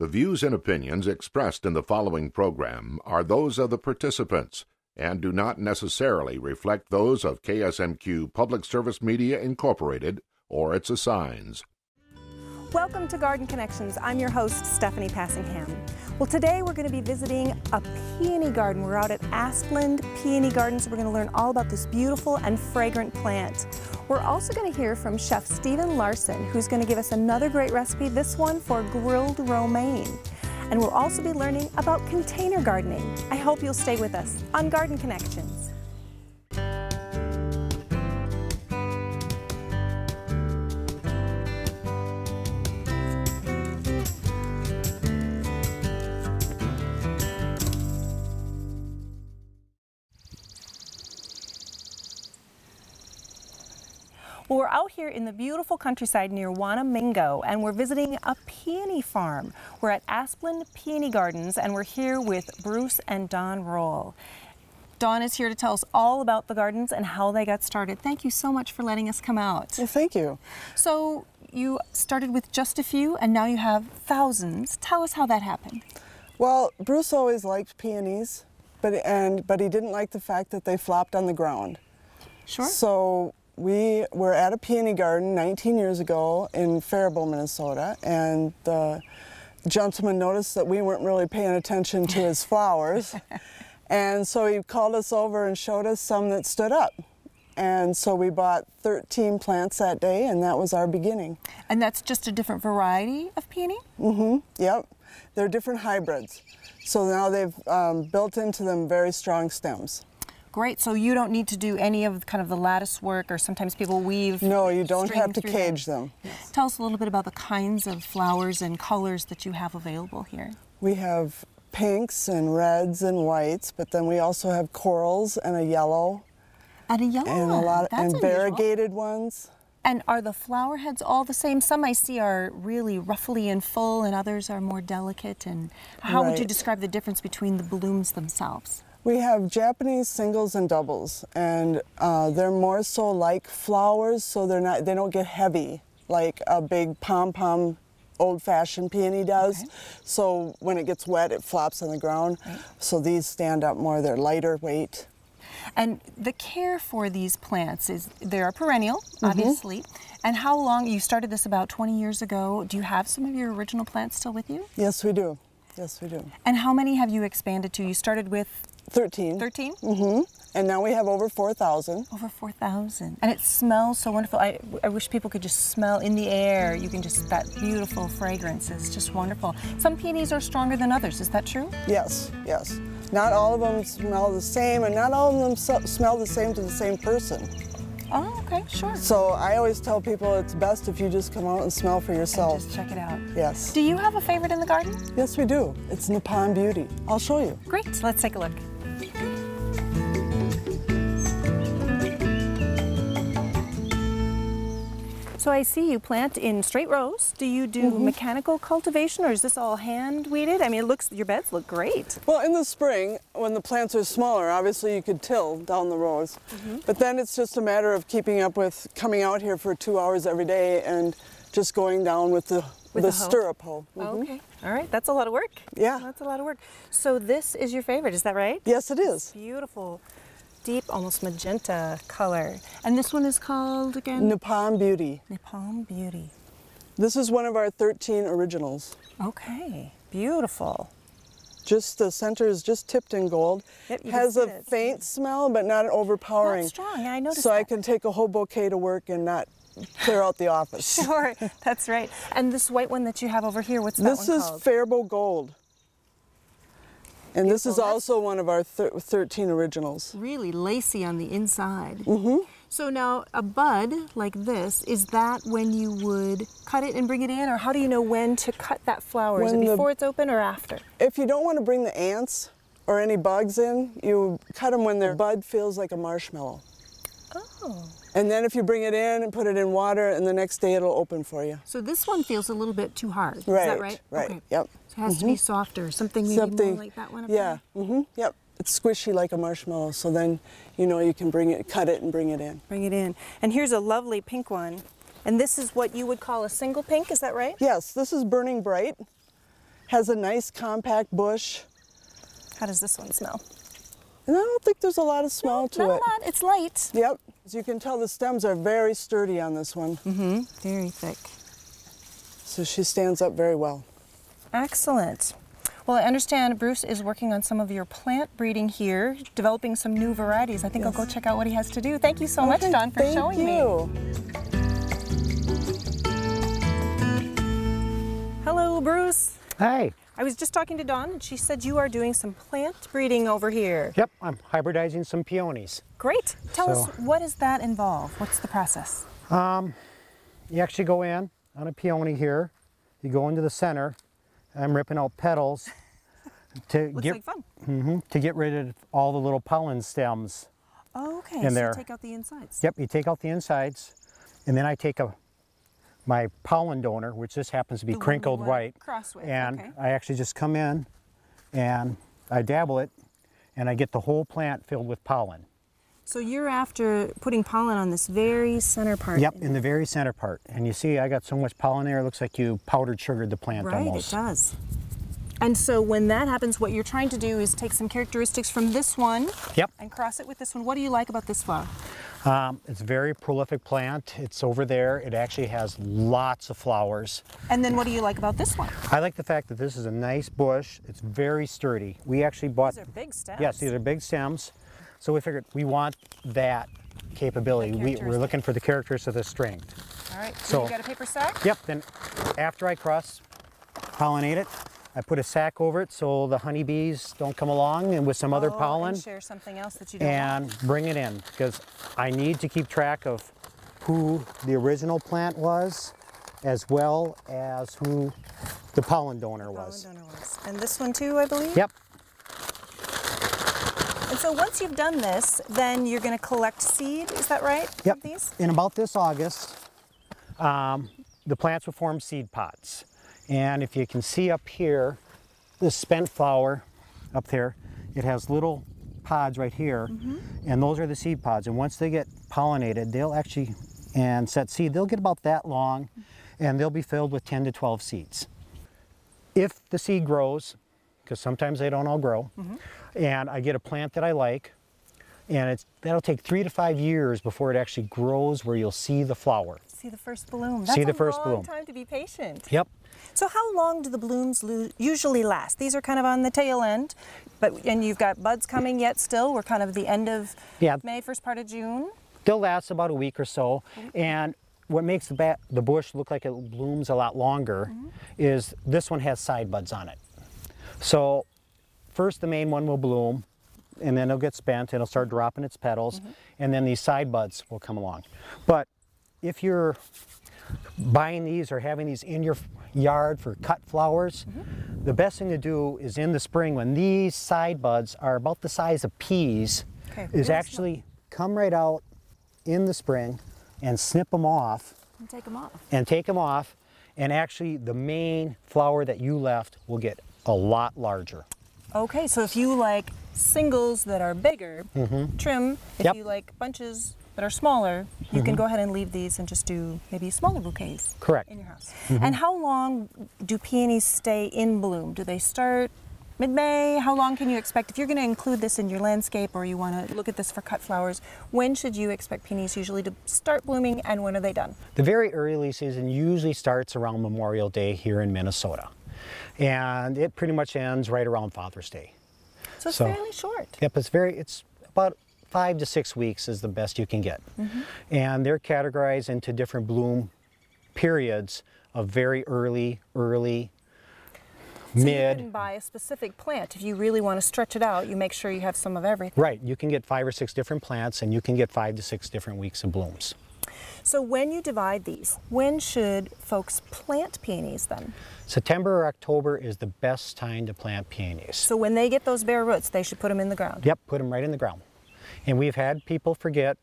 The views and opinions expressed in the following program are those of the participants and do not necessarily reflect those of KSMQ Public Service Media Incorporated or its assigns. Welcome to Garden Connections. I'm your host, Stephanie Passingham. Well, today we're going to be visiting a peony garden. We're out at Asplund Peony Gardens. We're going to learn all about this beautiful and fragrant plant. We're also going to hear from Chef Stephen Larson, who's going to give us another great recipe, this one for grilled romaine. And we'll also be learning about container gardening. I hope you'll stay with us on Garden Connections. Well, we're out here in the beautiful countryside near Wanamingo, and we're visiting a peony farm. We're at Asplund Peony Gardens, and we're here with Bruce and Don Roll. Don is here to tell us all about the gardens and how they got started. Thank you so much for letting us come out. Well, thank you. So you started with just a few, and now you have thousands. Tell us how that happened. Well, Bruce always liked peonies, but he didn't like the fact that they flopped on the ground. Sure. So we were at a peony garden 19 years ago in Faribault, Minnesota, and the gentleman noticed that we weren't really paying attention to his flowers. And so he called us over and showed us some that stood up. And so we bought 13 plants that day, and that was our beginning. And that's just a different variety of peony? Mm-hmm, yep. They're different hybrids. So now they've built into them very strong stems. Great, so you don't need to do any of kind of the lattice work, or sometimes people weave. No, you don't have to cage them. Yes. Tell us a little bit about the kinds of flowers and colors that you have available here. We have pinks and reds and whites, but then we also have corals and a yellow. And a yellow and a lot of, and variegated ones. And are the flower heads all the same? Some I see are really ruffly and full, and others are more delicate. And how would you describe the difference between the blooms themselves? We have Japanese singles and doubles, and they're more so like flowers, so they don't get heavy like a big pom-pom old-fashioned peony does. Okay. So when it gets wet, it flops on the ground. Right. So these stand up more; they're lighter weight. And the care for these plants is they are perennial, obviously. And how long? You started this about 20 years ago. Do you have some of your original plants still with you? Yes, we do. Yes, we do. And how many have you expanded to? You started with 13. 13? Mm-hmm. And now we have over 4,000. Over 4,000. And it smells so wonderful. I wish people could just smell in the air. You can just, that beautiful fragrance is just wonderful. Some peonies are stronger than others. Is that true? Yes, yes. Not all of them smell the same, and not all of them smell the same to the same person. Oh, okay, sure. So I always tell people it's best if you just come out and smell for yourself. And just check it out. Yes. Do you have a favorite in the garden? Yes, we do. It's Nippon Beauty. I'll show you. Great. Let's take a look. So I see you plant in straight rows. Do you do mechanical cultivation, or is this all hand weeded? I mean, it looks, your beds look great. Well, in the spring, when the plants are smaller, obviously you could till down the rows. But then it's just a matter of keeping up with coming out here for 2 hours every day and just going down with the stirrup hoe. Okay. All right. That's a lot of work. Yeah. That's a lot of work. So this is your favorite, is that right? Yes, it is. It's beautiful. Deep, almost magenta color. And this one is called again? Nippon Beauty. Nippon Beauty. This is one of our 13 originals. Okay, beautiful. Just the center is just tipped in gold. It has a faint smell, but not overpowering. Not strong, I noticed that. So I can take a whole bouquet to work and not clear out the office. Sure, that's right. And this white one that you have over here, what's that one called? This is Faribault Gold. And beautiful. This is also one of our 13 originals. Really lacy on the inside. So now a bud like this, is that when you would cut it and bring it in? Or how do you know when to cut that flower? Is it before it's open or after? If you don't want to bring the ants or any bugs in, you cut them when their bud feels like a marshmallow. Oh. And then if you bring it in and put it in water, and the next day it'll open for you. So this one feels a little bit too hard. Right. Is that right? Right. Okay. Yep. It has to be softer, something more like that one up there. Yeah, yep. It's squishy like a marshmallow, so then you know you can bring it, cut it and bring it in. Bring it in. And here's a lovely pink one. And this is what you would call a single pink, is that right? Yes, this is Burning Bright. has a nice compact bush. How does this one smell? And I don't think there's a lot of smell to it. Not a lot. It's light. Yep. As you can tell, the stems are very sturdy on this one. Mm-hmm. Very thick. So she stands up very well. Excellent. Well, I understand Bruce is working on some of your plant breeding here, developing some new varieties. I think yes. I'll go check out what he has to do. Thank you so much, Don, for showing me. Hello, Bruce. Hi. I was just talking to Dawn, and she said you are doing some plant breeding over here. Yep, I'm hybridizing some peonies. Great. Tell us, what does that involve? What's the process? You actually go in on a peony here. You go into the center. I'm ripping out petals to get rid of all the little pollen stems. Oh, okay. So you take out the insides. Yep, you take out the insides, and then I take my pollen donor, which this happens to be crinkled white, and I actually just come in and I dabble it and I get the whole plant filled with pollen. So you're after putting pollen on this very center part? Yep, in the very center part. And you see I got so much pollen there, it looks like you powdered sugared the plant almost. Right, it does. And so when that happens, what you're trying to do is take some characteristics from this one and cross it with this one. What do you like about this flower? It's a very prolific plant. It's over there. It actually has lots of flowers. And then what do you like about this one? I like the fact that this is a nice bush. It's very sturdy. We actually bought... These are big stems. Yes, these are big stems. So we figured we want that capability. We're looking for the characteristics of the strength. All right, so you got a paper sack? Yep, then after I cross-pollinate it, I put a sack over it so the honeybees don't come along and with some other pollen and share something else that you don't want. Bring it in because I need to keep track of who the original plant was as well as who the pollen donor was. And this one too, I believe? Yep. And so once you've done this, then you're going to collect seed, is that right? Yep. These? In about this August, the plants will form seed pots. And if you can see up here, this spent flower up there, it has little pods right here, and those are the seed pods. And once they get pollinated, they'll actually, and set seed, they'll get about that long, and they'll be filled with 10 to 12 seeds. If the seed grows, because sometimes they don't all grow, and I get a plant that I like, and that'll take 3 to 5 years before it actually grows where you'll see the flower. See the first bloom. That's a long time to be patient. Yep. So how long do the blooms usually last? These are kind of on the tail end, and you've got buds coming yet still. We're kind of the end of May, first part of June. They'll last about a week or so. And what makes the bush look like it blooms a lot longer is this one has side buds on it. So first the main one will bloom, and then it'll get spent, and it'll start dropping its petals, and then these side buds will come along. But if you're buying these or having these in your yard for cut flowers, the best thing to do is in the spring when these side buds are about the size of peas, is actually come right out in the spring and snip them off. And take them off. And take them off, and actually the main flower that you left will get a lot larger. Okay, so if you like singles that are bigger, trim, if you like bunches that are smaller, you can go ahead and leave these and just do maybe smaller bouquets in your house. And how long do peonies stay in bloom? Do they start mid-May? How long can you expect? If you're going to include this in your landscape or you want to look at this for cut flowers, when should you expect peonies usually to start blooming and when are they done? The very early season usually starts around Memorial Day here in Minnesota. And it pretty much ends right around Father's Day. So it's fairly short. Yep, it's about 5 to 6 weeks is the best you can get. And they're categorized into different bloom periods of very early, mid. You can buy a specific plant. If you really want to stretch it out, you make sure you have some of everything. Right, you can get 5 or 6 different plants and you can get 5 to 6 different weeks of blooms. So when you divide these, when should folks plant peonies then? September or October is the best time to plant peonies. So when they get those bare roots, they should put them in the ground? Yep, put them right in the ground. And we've had people forget,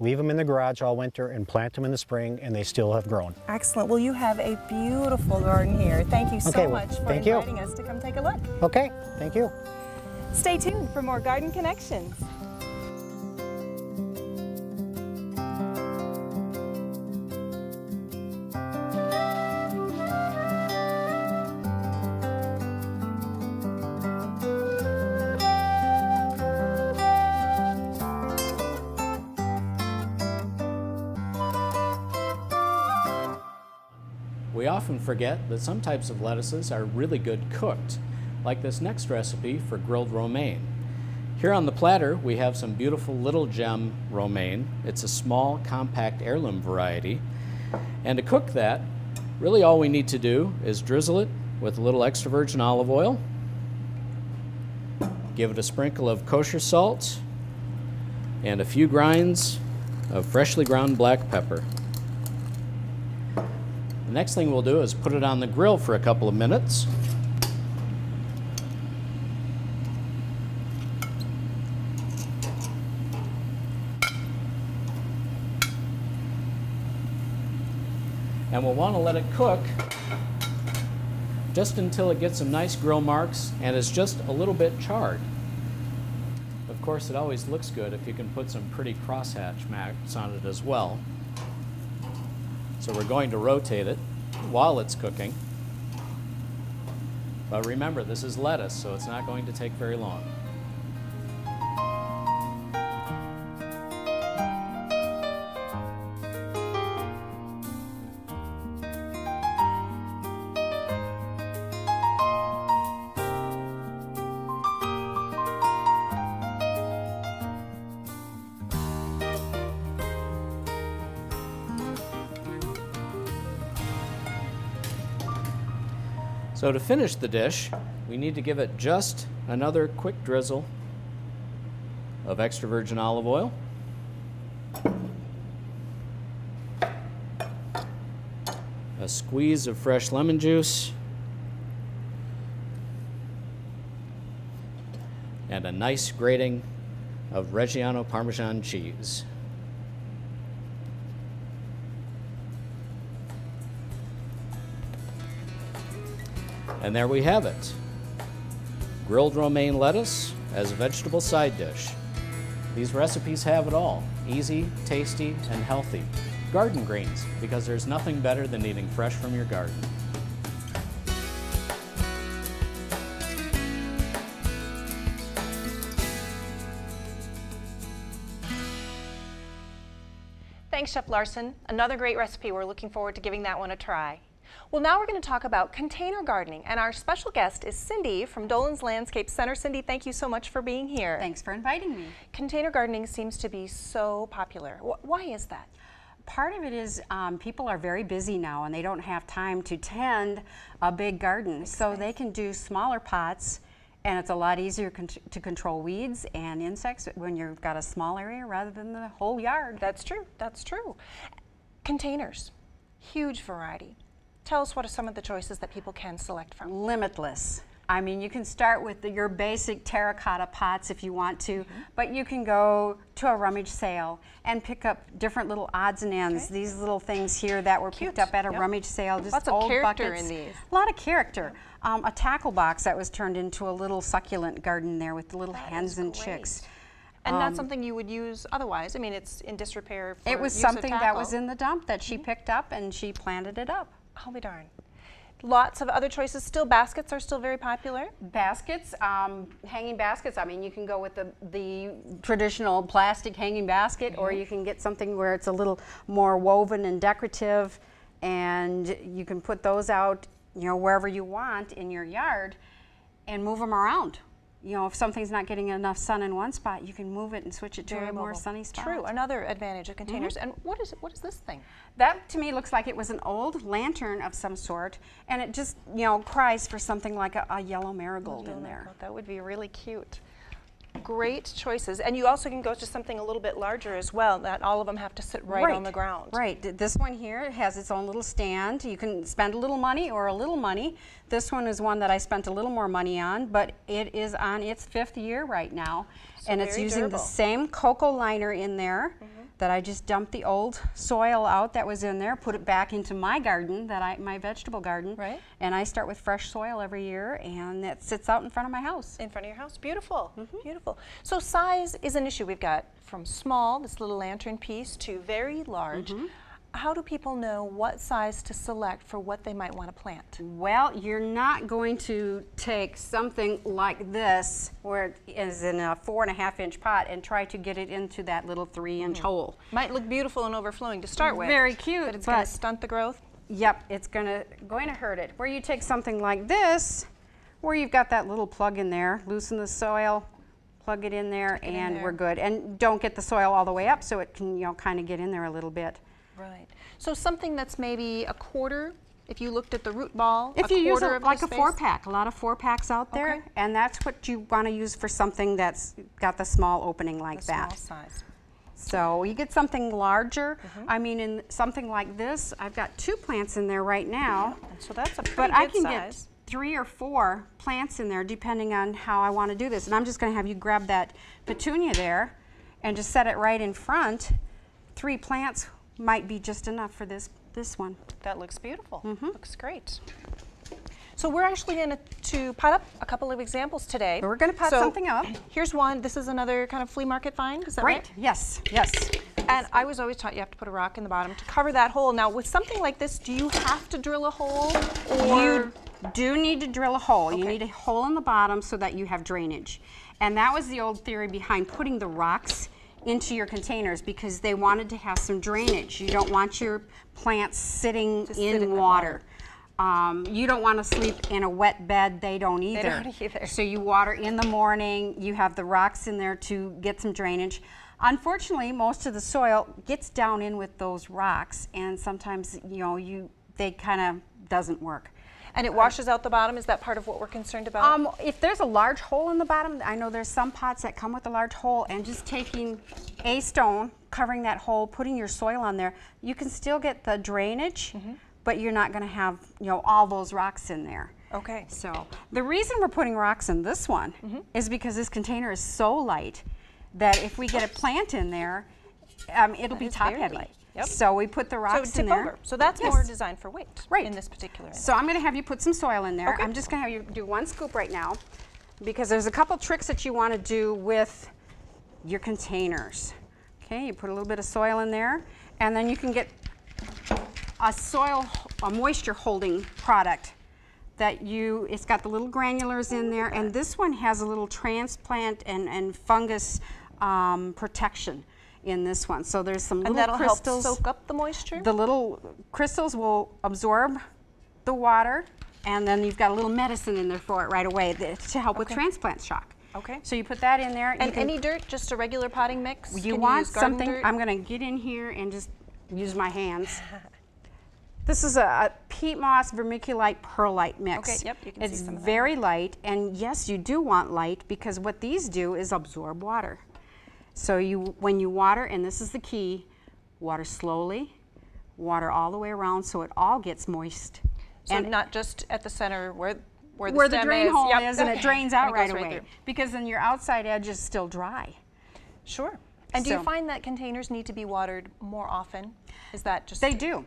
leave them in the garage all winter and plant them in the spring and they still have grown. Excellent. Well, you have a beautiful garden here. Thank you so much for inviting us to come take a look. Okay, thank you. Stay tuned for more Garden Connections. We often forget that some types of lettuces are really good cooked, like this next recipe for grilled romaine. Here on the platter, we have some beautiful little gem romaine. It's a small, compact heirloom variety. And to cook that, really all we need to do is drizzle it with a little extra virgin olive oil, give it a sprinkle of kosher salt, and a few grinds of freshly ground black pepper. The next thing we'll do is put it on the grill for a couple of minutes. And we'll want to let it cook just until it gets some nice grill marks and is just a little bit charred. Of course, it always looks good if you can put some pretty crosshatch marks on it as well. So we're going to rotate it while it's cooking. But remember, this is lettuce, so it's not going to take very long. So to finish the dish, we need to give it just another quick drizzle of extra virgin olive oil. A squeeze of fresh lemon juice. And a nice grating of Reggiano Parmesan cheese. And there we have it. Grilled romaine lettuce as a vegetable side dish. These recipes have it all. Easy, tasty, and healthy. Garden greens, because there's nothing better than eating fresh from your garden. Thanks, Chef Larson. Another great recipe. We're looking forward to giving that one a try. Well, now we're going to talk about container gardening, and our special guest is Cindy from Dolan's Landscape Center. Cindy, thank you so much for being here. Thanks for inviting me. Container gardening seems to be so popular. Why is that? Part of it is people are very busy now, and they don't have time to tend a big garden, so they can do smaller pots, and it's a lot easier to control weeds and insects when you've got a small area rather than the whole yard. That's true. That's true. Containers, huge variety. Tell us, what are some of the choices that people can select from? Limitless. I mean, you can start with your basic terracotta pots if you want to, but you can go to a rummage sale and pick up different little odds and ends. Okay. These little things here that were picked up at a rummage sale, just lots old buckets. Lots of character in these. A lot of character. A tackle box that was turned into a little succulent garden there with the little hens and chicks. And not something you would use otherwise. I mean, it's in disrepair for use of tackle. It was something that was in the dump that she picked up and she planted it up. I'll be darned. Lots of other choices. Still, baskets are still very popular. Baskets, hanging baskets. I mean, you can go with the traditional plastic hanging basket, or you can get something where it's a little more woven and decorative, and you can put those out, you know, wherever you want in your yard and move them around. You know, if something's not getting enough sun in one spot, you can move it and switch it to a more sunny spot. True, another advantage of containers. And what is this thing? That, to me, looks like it was an old lantern of some sort, and it just, you know, cries for something like a yellow marigold in there. That would be really cute. Great choices. And you also can go to something a little bit larger as well. Not all of them have to sit right on the ground. Right. This one here has its own little stand. You can spend a little money or a little money. This one is one that I spent a little more money on, but it is on its 5th year right now. So, and it's using the same coco liner in there that I just dumped the old soil out that was in there, put it back into my garden, my vegetable garden. Right. And I start with fresh soil every year, and that sits out in front of my house. In front of your house. Beautiful. Beautiful. So size is an issue. We've got from small, this little lantern piece, to very large. How do people know what size to select for what they might want to plant? Well, you're not going to take something like this, where it is in a 4.5-inch pot, and try to get it into that little 3-inch hole. Might look beautiful and overflowing to start with. Very cute. But it's going to stunt the growth. Yep, it's going to hurt it. Where you take something like this, where you've got that little plug in there, loosen the soil, plug it in there, and we're good. And don't get the soil all the way up so it can, you know, kind of get in there a little bit. Right. So something that's maybe a quarter, if you looked at the root ball, if you use like a 4-pack, a lot of 4-packs out there, okay, and that's what you want to use for something that's got the small opening like that. Small size. So you get something larger. Mm-hmm. I mean, in something like this, I've got 2 plants in there right now. Yeah. So that's a pretty good size. But I can get 3 or 4 plants in there, depending on how I want to do this. And I'm just going to have you grab that petunia there and just set it right in front. 3 plants might be just enough for this one. That looks beautiful. Mm-hmm. Looks great. So we're actually going to pot up a couple of examples today. We're going to pot something up. Here's one. This is another kind of flea market find. Is that right? Yes. Yes. And I was always taught you have to put a rock in the bottom to cover that hole. Now, with something like this, do you have to drill a hole? Or you do need to drill a hole. Okay. You need a hole in the bottom so that you have drainage. And that was the old theory behind putting the rocks into your containers, because they wanted to have some drainage. You don't want your plants sitting in water. You don't want to sleep in a wet bed. They don't either. They don't either. So you water in the morning. You have the rocks in there to get some drainage. Unfortunately, most of the soil gets down in with those rocks, and sometimes, you know, they kind of doesn't work. And it washes out the bottom. Is that part of what we're concerned about? If there's a large hole in the bottom, I know there's some pots that come with a large hole, and just taking a stone, covering that hole, putting your soil on there, you can still get the drainage. Mm-hmm. But you're not going to have, you know, all those rocks in there. Okay. So the reason we're putting rocks in this one is because this container is so light that if we get a plant in there, it'll be top heavy. Yep. So we put the rocks in there. So that's more designed for weight in this particular. So I'm going to have you put some soil in there. Okay. I'm just going to have you do 1 scoop right now, because there's a couple tricks that you want to do with your containers. Okay, you put a little bit of soil in there, and then you can get a moisture holding product that it's got the little granulars in there, and this one has a little transplant and fungus protection in this one. So there's some little crystals. And that'll help soak up the moisture? The little crystals will absorb the water, and then you've got a little medicine in there for it right away to help with transplant shock. Okay. So you put that in there. And any dirt, just a regular potting mix? You want something, I'm going to get in here and just use my hands. This is a peat moss, vermiculite, perlite mix. Okay, yep, you can see some of that. It's very light, and yes, you do want light, because what these do is absorb water. So when you water, and this is the key, water slowly, water all the way around so it all gets moist. So and not just at the center where the drain hole is and it drains out right away, because then your outside edge is still dry. Sure. And do you find that containers need to be watered more often? Is that just... They do.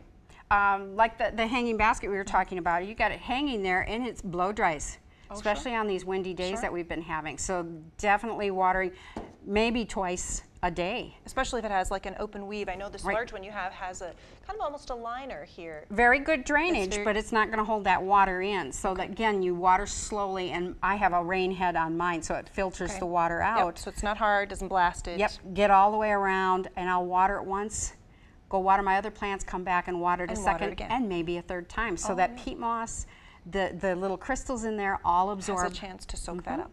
Like the hanging basket we were talking about, you got it hanging there and it's blow dries, especially on these windy days that we've been having. So definitely watering maybe twice a day. Especially if it has like an open weave. I know this large one you have has a kind of almost a liner here. Very good drainage, but it's not going to hold that water in. So that, again, you water slowly, and I have a rain head on mine, so it filters the water out. Yep. So it's not hard, doesn't blast it. Yep, get all the way around, and I'll water it once, go water my other plants, come back and water it a second and maybe a third time. So that peat moss, the little crystals in there all absorb. Has a chance to soak that up.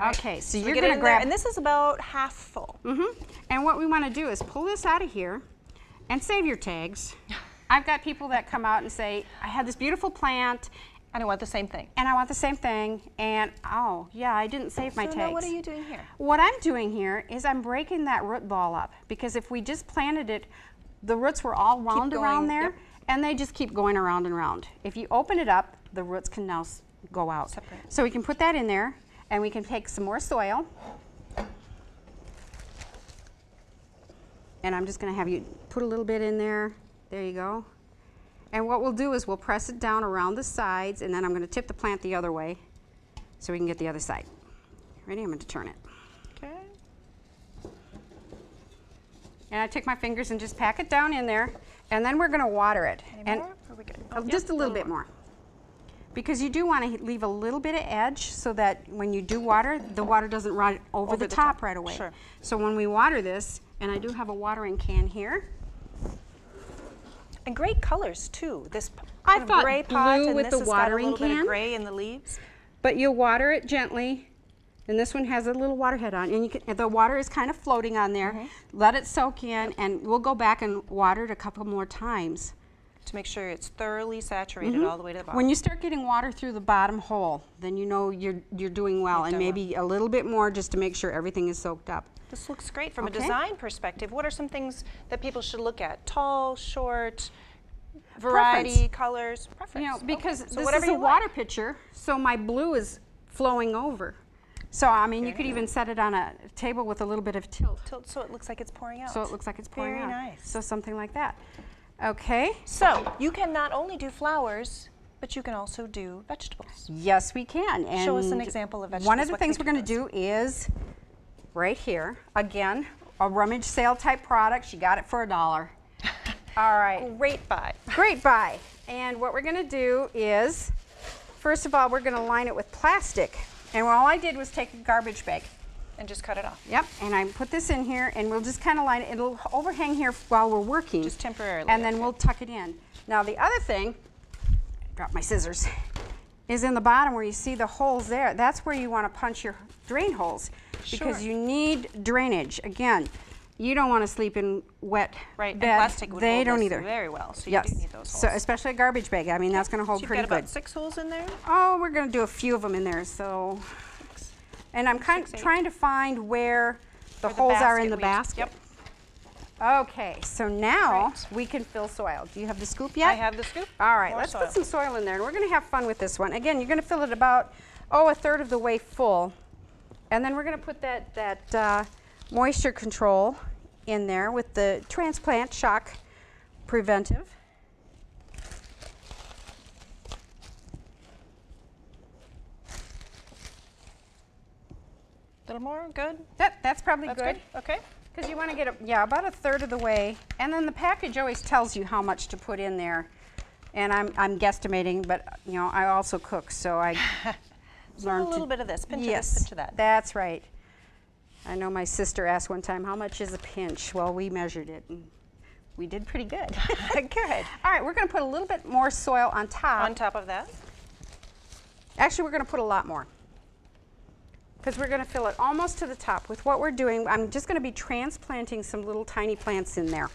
Right. Okay, so you're going to grab... And this is about half full. Mm-hmm. And what we want to do is pull this out of here and save your tags. I've got people that come out and say, I had this beautiful plant. And I want the same thing. And I want the same thing. And oh, yeah, I didn't save my tags. So now what are you doing here? What I'm doing here is I'm breaking that root ball up, because if we just planted it, the roots were all wound around there, and they just keep going around and around. If you open it up, the roots can now go out. Separate. So we can put that in there, and we can take some more soil. And I'm just going to have you put a little bit in there. There you go. And what we'll do is we'll press it down around the sides, and then I'm going to tip the plant the other way so we can get the other side. Ready? I'm going to turn it. And I take my fingers and just pack it down in there, and then we're going to water it. And just a little bit more, because you do want to leave a little bit of edge so that when you do water, the water doesn't run over the top right away. Sure. So when we water this, and I do have a watering can here. And great colors too. This kind of gray pot, and this has got a little bit of gray in the leaves. But you'll water it gently, and this one has a little water head on, and you can, the water is kind of floating on there. Mm-hmm. Let it soak in, and we'll go back and water it a couple more times to make sure it's thoroughly saturated all the way to the bottom. When you start getting water through the bottom hole, then you know you're doing well, and maybe a little bit more just to make sure everything is soaked up. This looks great from a design perspective. What are some things that people should look at? Tall, short, variety, colors, preference. You know, because this is a water pitcher, so my blue is flowing over. So, I mean, you could even set it on a table with a little bit of tilt. So it looks like it's pouring out. So it looks like it's pouring out. Very nice. So something like that. Okay. So you can not only do flowers, but you can also do vegetables. Yes, we can. And show us an example of vegetables. One of the things we're going to do is right here, again, a rummage sale type product. She got it for $1. All right. Great buy. Great buy. And what we're going to do is, first of all, we're going to line it with plastic. And all I did was take a garbage bag. And just cut it off. Yep. And I put this in here, and we'll just kind of line it. It'll overhang here while we're working. Just temporarily. And then we'll tuck it in. Now the other thing, drop my scissors, is in the bottom where you see the holes there. That's where you want to punch your drain holes. Because you need drainage. Again, you don't want to sleep in wet beds. And plastic would hold don't either. Very well. So you do need those holes. So especially a garbage bag. I mean, that's going to hold pretty good. You've got about 6 holes in there? Oh, we're going to do a few of them in there. So, and I'm kind of trying to find where the holes are in the basket. Yep. Okay, so now we can fill soil. Do you have the scoop yet? I have the scoop. All right, let's put some soil in there, and we're going to have fun with this one. Again, you're going to fill it about, a third of the way full. And then we're going to put that moisture control in there with the transplant shock preventive. A little more, good? That's probably good. Okay. Because you want to get about a third of the way. And then the package always tells you how much to put in there. And I'm guesstimating, but you know, I also cook, so I learned a little bit of this, pinch of this, pinch of that. That's right. I know my sister asked one time, how much is a pinch? Well, we measured it, and we did pretty good. Good. All right, we're going to put a little bit more soil on top. On top of that? Actually, we're going to put a lot more, because we're going to fill it almost to the top. With what we're doing, I'm just going to be transplanting some little tiny plants in there.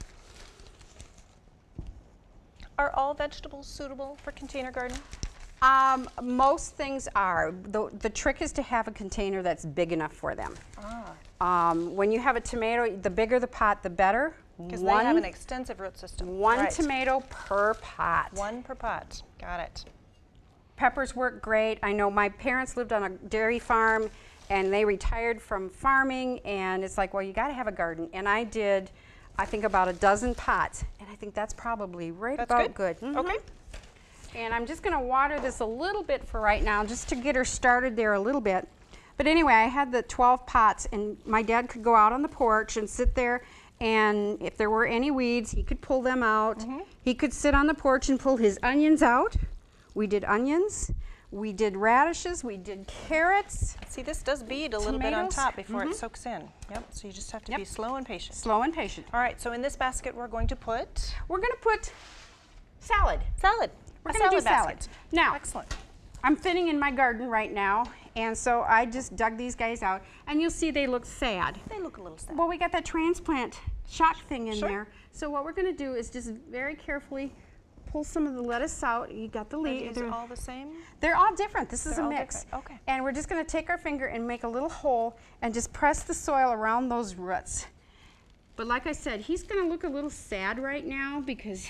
Are all vegetables suitable for container gardening? Most things are. The trick is to have a container that's big enough for them. When you have a tomato, the bigger the pot, the better. Because they have an extensive root system. One tomato per pot. One per pot. Got it. Peppers work great. I know my parents lived on a dairy farm, and they retired from farming, and it's like, well, you got to have a garden. And I did, I think, about a dozen pots, and I think that's probably about good. Mm-hmm. Okay. And I'm just going to water this a little bit for right now, just to get her started there a little bit. But anyway, I had the 12 pots, and my dad could go out on the porch and sit there, and if there were any weeds, he could pull them out. Mm-hmm. He could sit on the porch and pull his onions out. We did onions, we did radishes, we did carrots. See, this does bead a little bit on top before it soaks in. Yep, so you just have to be slow and patient. Slow and patient. All right, so in this basket we're going to put? We're going to put salad. Salad. We're going to do salad. Now, excellent. I'm thinning in my garden right now, and so I just dug these guys out, and you'll see they look sad. They look a little sad. Well, we got that transplant shock thing in there. So what we're going to do is just very carefully pull some of the lettuce out. You got the leaves. They're all the same? They're all different. This is a mix. Okay. And we're just going to take our finger and make a little hole and just press the soil around those roots. But like I said, he's going to look a little sad right now because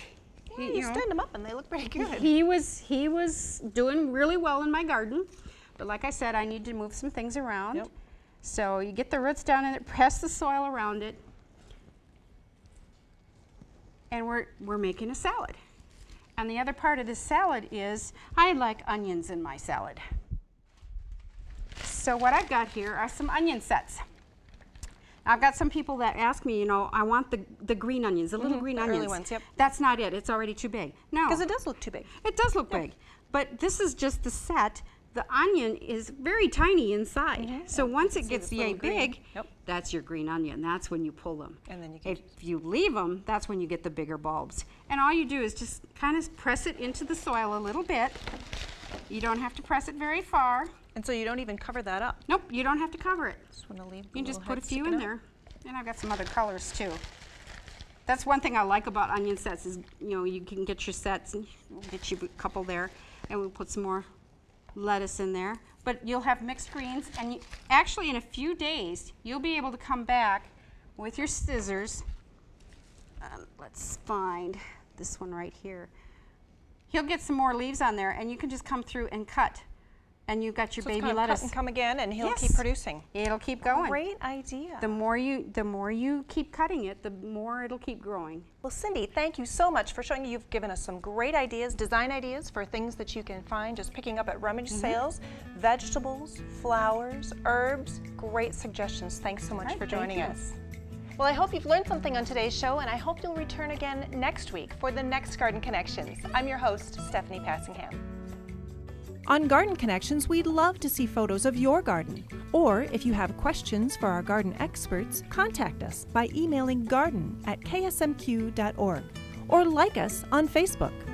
you stand them up and they look pretty good. He was doing really well in my garden. But like I said, I need to move some things around. Yep. So you get the roots down in it, press the soil around it, and we're making a salad. And the other part of this salad is, I like onions in my salad. So what I've got here are some onion sets. I've got some people that ask me, you know, I want the green onions, the little green onions. Early ones, yep. That's not it. It's already too big. No. Because it does look too big. It does look big. But this is just the set the onion is very tiny inside. Mm-hmm. So once it gets yay big, yep, that's your green onion. That's when you pull them. And then you can, if you leave them, that's when you get the bigger bulbs. And all you do is just kind of press it into the soil a little bit. You don't have to press it very far. And so you don't even cover that up? Nope, you don't have to cover it. Just want to leave. You can just put a few in there. And I've got some other colors too. That's one thing I like about onion sets is, you know, you can get your sets and get you a couple there, and we'll put some more lettuce in there. But you'll have mixed greens, and you, actually in a few days, you'll be able to come back with your scissors. Let's find this one right here. He'll get some more leaves on there, and you can just come through and cut. And you've got your baby lettuce. Cut and come again, and he'll keep producing. It'll keep going. Great idea. The more you keep cutting it, the more it'll keep growing. Well, Cindy, thank you so much for showing. You've given us some great ideas, design ideas for things that you can find just picking up at rummage sales, vegetables, flowers, herbs. Great suggestions. Thanks so much for joining us. Well, I hope you've learned something on today's show, and I hope you'll return again next week for the next Garden Connections. I'm your host, Stephanie Passingham. On Garden Connections, we'd love to see photos of your garden. Or if you have questions for our garden experts, contact us by emailing garden@ksmq.org or like us on Facebook.